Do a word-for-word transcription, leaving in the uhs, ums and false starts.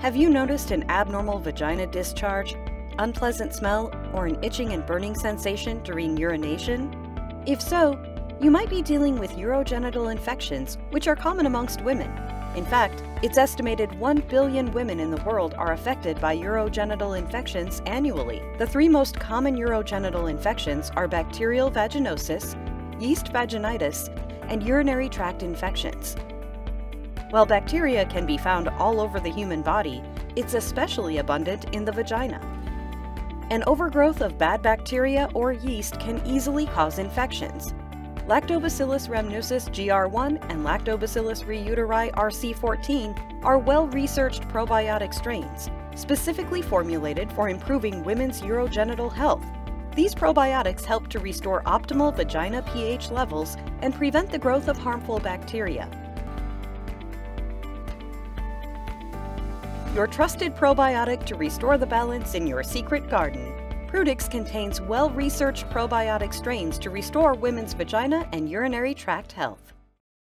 Have you noticed an abnormal vagina discharge, unpleasant smell, or an itching and burning sensation during urination? If so, you might be dealing with urogenital infections, which are common amongst women. In fact, it's estimated one billion women in the world are affected by urogenital infections annually. The three most common urogenital infections are bacterial vaginosis, yeast vaginitis, and urinary tract infections. While bacteria can be found all over the human body, it's especially abundant in the vagina. An overgrowth of bad bacteria or yeast can easily cause infections. Lactobacillus rhamnosus G R one and Lactobacillus reuteri R C fourteen are well-researched probiotic strains, specifically formulated for improving women's urogenital health. These probiotics help to restore optimal vagina pH levels and prevent the growth of harmful bacteria. Your trusted probiotic to restore the balance in your secret garden. Proutix contains well-researched probiotic strains to restore women's vagina and urinary tract health.